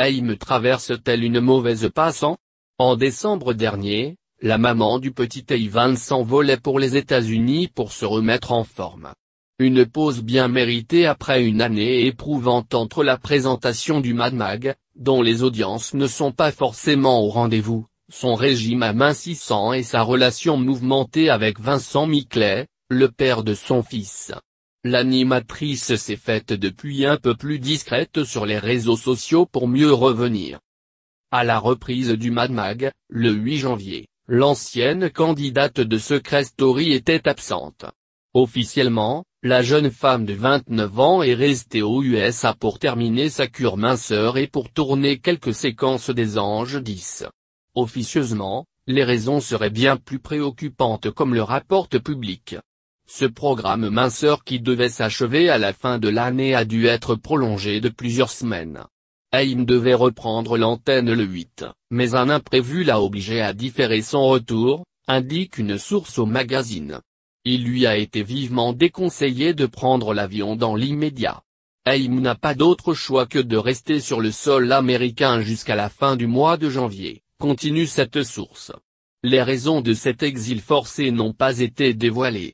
Ayem traverse-t-elle une mauvaise passe En décembre dernier, la maman du petit Ayvin s'envolait pour les États-Unis pour se remettre en forme. Une pause bien méritée après une année éprouvante entre la présentation du Mad Mag, dont les audiences ne sont pas forcément au rendez-vous, son régime amincissant et sa relation mouvementée avec Vincent Miclet, le père de son fils. L'animatrice s'est faite depuis un peu plus discrète sur les réseaux sociaux pour mieux revenir. À la reprise du Mad Mag, le 8 janvier, l'ancienne candidate de Secret Story était absente. Officiellement, la jeune femme de 29 ans est restée aux USA pour terminer sa cure minceur et pour tourner quelques séquences des Anges 10. Officieusement, les raisons seraient bien plus préoccupantes comme le rapporte Public. Ce programme minceur qui devait s'achever à la fin de l'année a dû être prolongé de plusieurs semaines. Ayem devait reprendre l'antenne le 8, mais un imprévu l'a obligé à différer son retour, indique une source au magazine. Il lui a été vivement déconseillé de prendre l'avion dans l'immédiat. Ayem n'a pas d'autre choix que de rester sur le sol américain jusqu'à la fin du mois de janvier, continue cette source. Les raisons de cet exil forcé n'ont pas été dévoilées.